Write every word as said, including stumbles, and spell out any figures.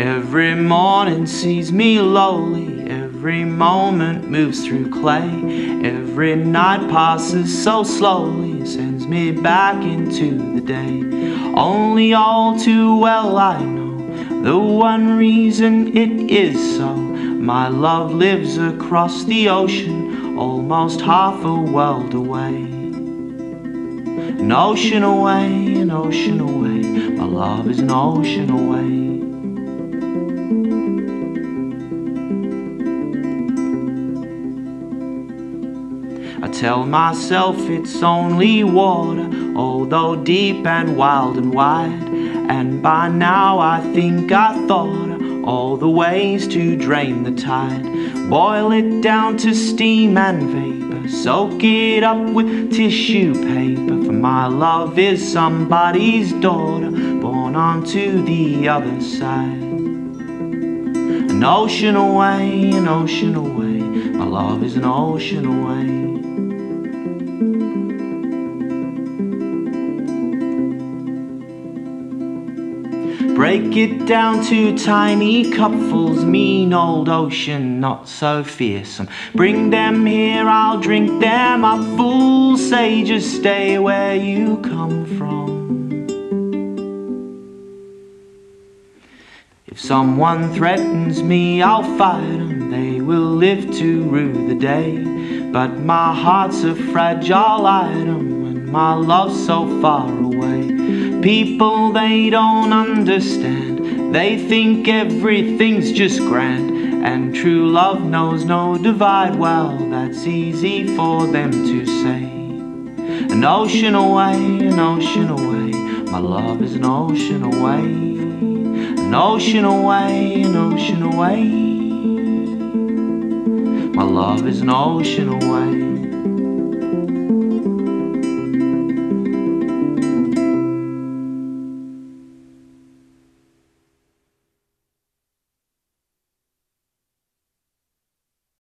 Every morning sees me lowly, every moment moves through clay. Every night passes so slowly, sends me back into the day. Only all too well I know the one reason it is so. My love lives across the ocean, almost half a world away. An ocean away, an ocean away, my love is an ocean away. I tell myself it's only water, although deep and wild and wide. And by now I think I thought all the ways to drain the tide. Boil it down to steam and vapor, soak it up with tissue paper. For my love is somebody's daughter, born onto the other side. An ocean away, an ocean away, my love is an ocean away. Break it down to tiny cupfuls, mean old ocean, not so fearsome. Bring them here, I'll drink them up, fool. Say just stay where you come from. If someone threatens me, I'll fight them. They will live to rue the day. But my heart's a fragile item, and my love's so far away. People, they don't understand, they think everything's just grand. And true love knows no divide, well, that's easy for them to say. An ocean away, an ocean away, my love is an ocean away. An ocean away, an ocean away, my love is an ocean away.